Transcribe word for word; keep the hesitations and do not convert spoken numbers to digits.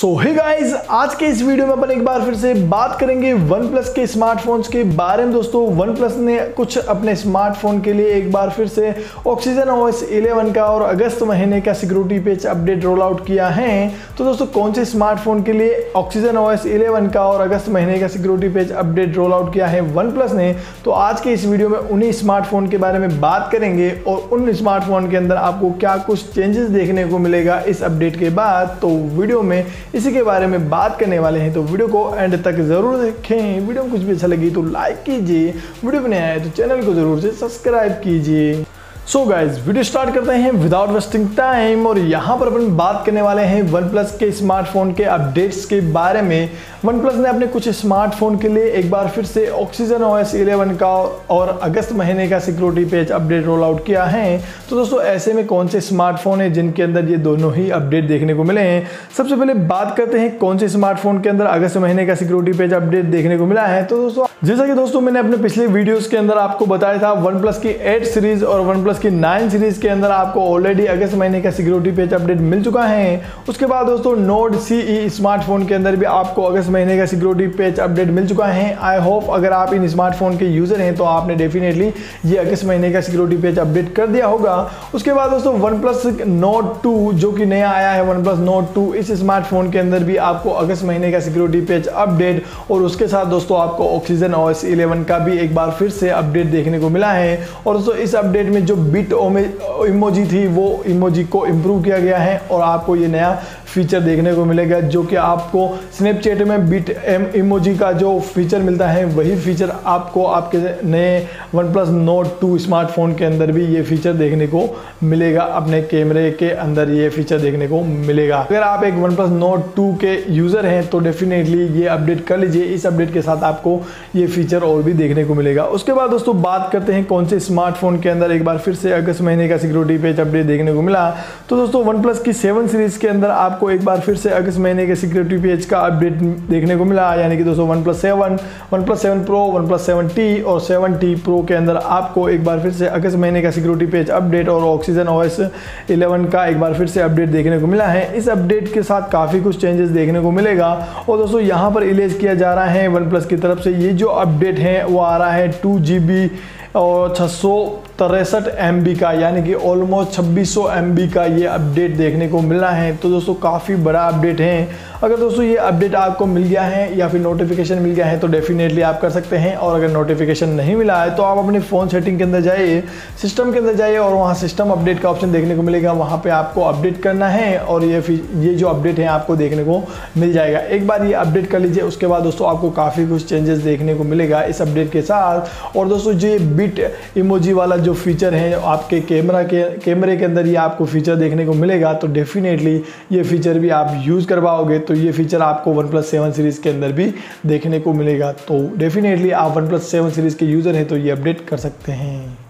सो hey guys, आज के इस वीडियो में अपन एक बार फिर से बात करेंगे OnePlus के स्मार्टफोन्स के बारे में। दोस्तों, OnePlus ने कुछ अपने स्मार्टफोन के लिए एक बार फिर से OxygenOS ग्यारह का और अगस्त महीने का security patch update roll out किया है। तो दोस्तों, कौन से स्मार्टफोन के लिए OxygenOS ग्यारह का और अगस्त महीने का security patch update roll out किया है OnePlus ने, तो आज के इस वीडियो में उन्हीं स्मार्टफोन के बारे में बात करेंगे और उन स्मार्टफोन के अंदर आपको क्या कुछ चेंजेस देखने को मिलेगा इस अपडेट के बाद। तो वीडियो में इसी के बारे में बात करने वाले हैं, तो वीडियो को एंड तक जरूर देखें। वीडियो में कुछ भी अच्छा लगी तो लाइक कीजिए, वीडियो बनाया है तो चैनल को जरूर से सब्सक्राइब कीजिए। सो गाइज, वीडियो स्टार्ट करते हैं विदाउट वेस्टिंग टाइम। और यहाँ पर अपन बात करने वाले हैं OnePlus के स्मार्टफोन के अपडेट्स के बारे में। OnePlus ने अपने कुछ स्मार्टफोन के लिए एक बार फिर से OxygenOS ग्यारह का और अगस्त महीने का security patch update roll out किया है। तो दोस्तों, ऐसे में कौन से स्मार्टफोन है जिनके अंदर ये दोनों ही अपडेट देखने को मिले हैं। सबसे पहले बात करते हैं कौन से स्मार्टफोन के अंदर अगस्त महीने का सिक्योरिटी पैच अपडेट देखने को मिला है। तो दोस्तों, जैसा कि दोस्तों मैंने अपने पिछले वीडियोस के अंदर आपको बताया था, OnePlus की एट सीरीज और OnePlus की नाइन सीरीज के अंदर आपको ऑलरेडी अगस्त महीने का सिक्योरिटी पैच अपडेट मिल चुका है। उसके बाद दोस्तों, नोड सीई स्मार्टफोन के अंदर भी आपको अगस्त महीने का सिक्योरिटी पैच अपडेट मिल चुका है। आई होप अगर आप इन स्मार्टफोन के यूजर हैं तो आपने डेफिनेटली ये अगस्त महीने का सिक्योरिटी पैच अपडेट कर दिया होगा। उसके बाद दोस्तों, OnePlus Nord टू जो कि नया आया है, OnePlus Nord टू, इस स्मार्टफोन के अंदर भी आपको अगस्त महीने का सिक्योरिटी पैच अपडेट और उसके साथ दोस्तों आपको ऑक्सीजन O S ग्यारह का भी एक बार फिर से अपडेट देखने को मिला है। और दोस्तों, इस अपडेट में जो बिट इमोजी थी वो इमोजी को इम्प्रूव किया गया है और आपको ये नया फीचर देखने को मिलेगा, जो कि आपको स्नैपचैट में बिट इमोजी का जो फीचर मिलता है वही फीचर आपको आपके नए OnePlus Nord टू स्मार्टफोन के अंदर भी ये फीचर देखने को मिलेगा। अपने कैमरे के अंदर ये फीचर देखने को मिलेगा। अगर आप एक OnePlus Nord टू के यूज़र हैं तो डेफिनेटली ये अपडेट कर लीजिए। इस अपडेट के साथ आपको ये फीचर और भी देखने को मिलेगा। उसके बाद दोस्तों, बात करते हैं कौन से स्मार्टफोन के अंदर एक बार फिर से अगस्त महीने का सिक्योरिटी पैच अपडेट देखने को मिला। तो दोस्तों, OnePlus की सेवन सीरीज के अंदर आपको एक बार फिर से अगस्त महीने के सिक्योरिटी पैच का अपडेट देखने को मिला, यानी कि दोस्तों OnePlus seven, OnePlus seven Pro, OnePlus seven T और सेवन T Pro के अंदर आपको एक बार फिर से अगस्त महीने का सिक्योरिटी पैच अपडेट और OxygenOS ग्यारह का एक बार फिर से अपडेट देखने को मिला है। इस अपडेट के साथ काफ़ी कुछ चेंजेस देखने को मिलेगा। और दोस्तों, यहाँ पर रिलीज किया जा रहा है OnePlus की तरफ से, ये जो अपडेट है वो आ रहा है टू जी बी और छः सौ तिरसठ एम बी का, यानी कि ऑलमोस्ट छब्बीस सौ एम बी का ये अपडेट देखने को मिला है। तो दोस्तों, काफ़ी बड़ा अपडेट है। अगर दोस्तों ये अपडेट आपको मिल गया है या फिर नोटिफिकेशन मिल गया है तो डेफिनेटली आप कर सकते हैं। और अगर नोटिफिकेशन नहीं मिला है तो आप अपने फ़ोन सेटिंग के अंदर जाइए, सिस्टम के अंदर जाइए और वहाँ सिस्टम अपडेट का ऑप्शन देखने को मिलेगा। वहाँ पर आपको अपडेट करना है और ये ये जो अपडेट है आपको देखने को मिल जाएगा। एक बार ये अपडेट कर लीजिए, उसके बाद दोस्तों आपको काफ़ी कुछ चेंजेस देखने को मिलेगा इस अपडेट के साथ। और दोस्तों, ये बिट इमोजी वाला जो फीचर है आपके कैमरा के कैमरे के अंदर, ये आपको फीचर देखने को मिलेगा। तो डेफिनेटली ये फीचर भी आप यूज़ कर पाओगे। तो ये फीचर आपको OnePlus सेवन सीरीज़ के अंदर भी देखने को मिलेगा। तो डेफिनेटली आप OnePlus सेवन सीरीज़ के यूज़र हैं तो ये अपडेट कर सकते हैं।